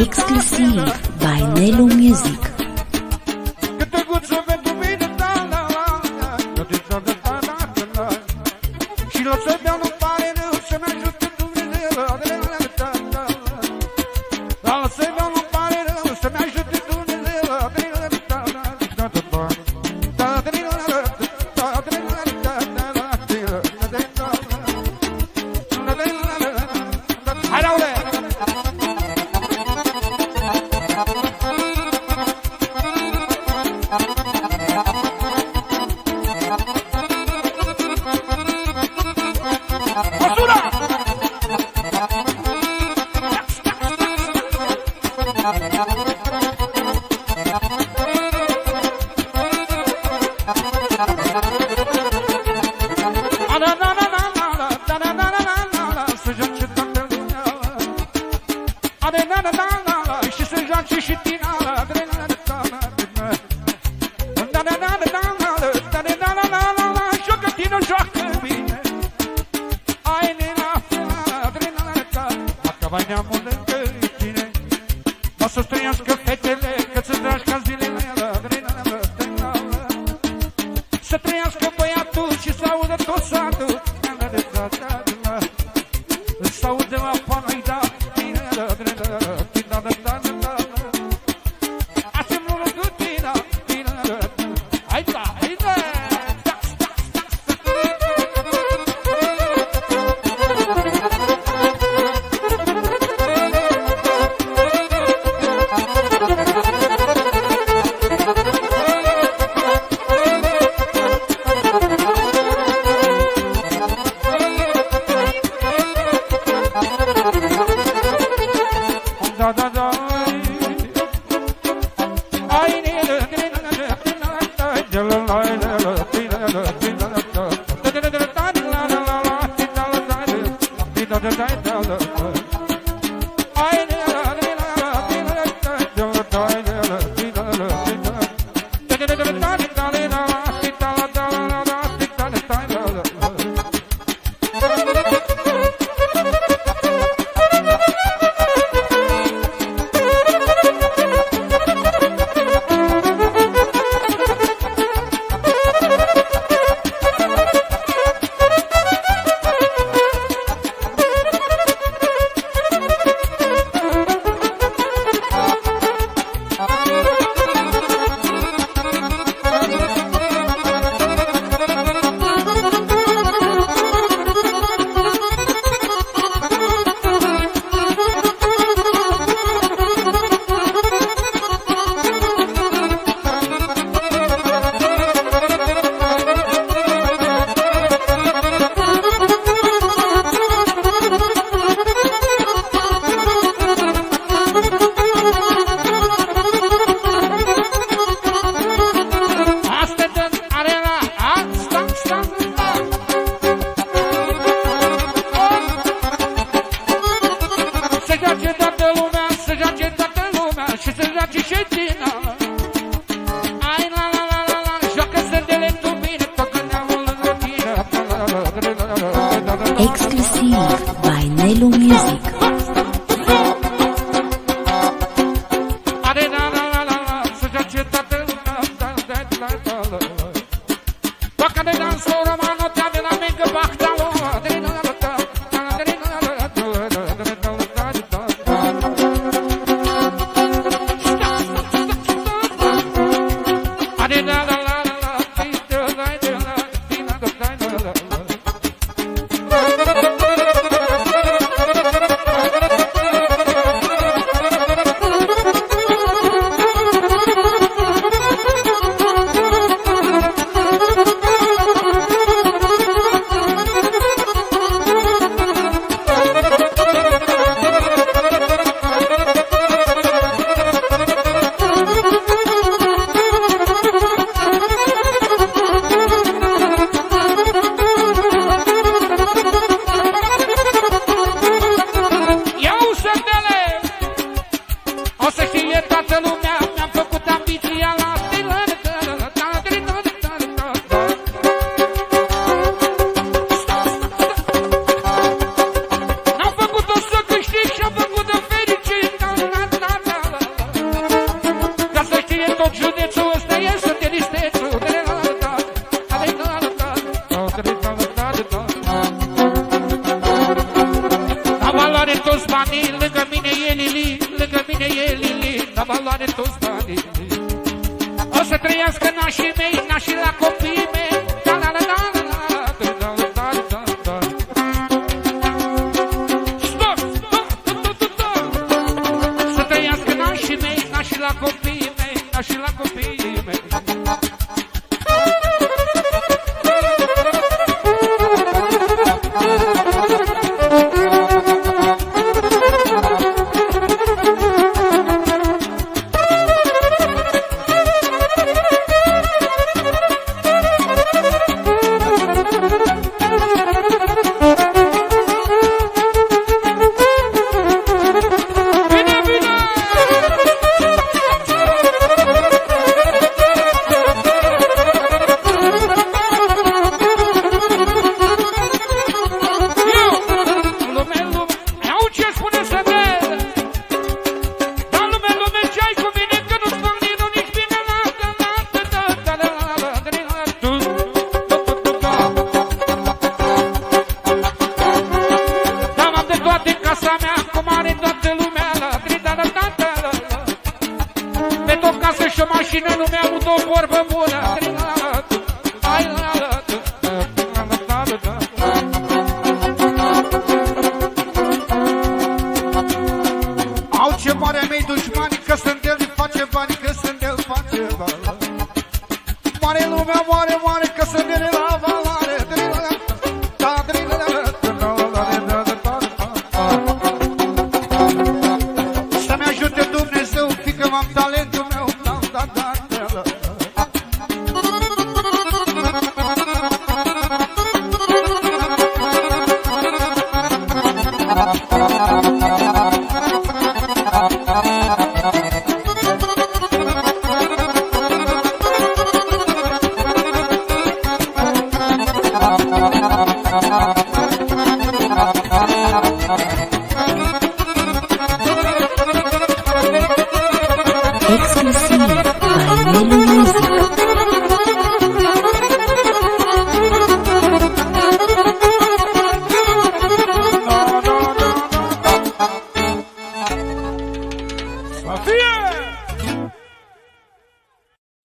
exclusiv by Nelu Music. Cine nu mi-a avut o vorbă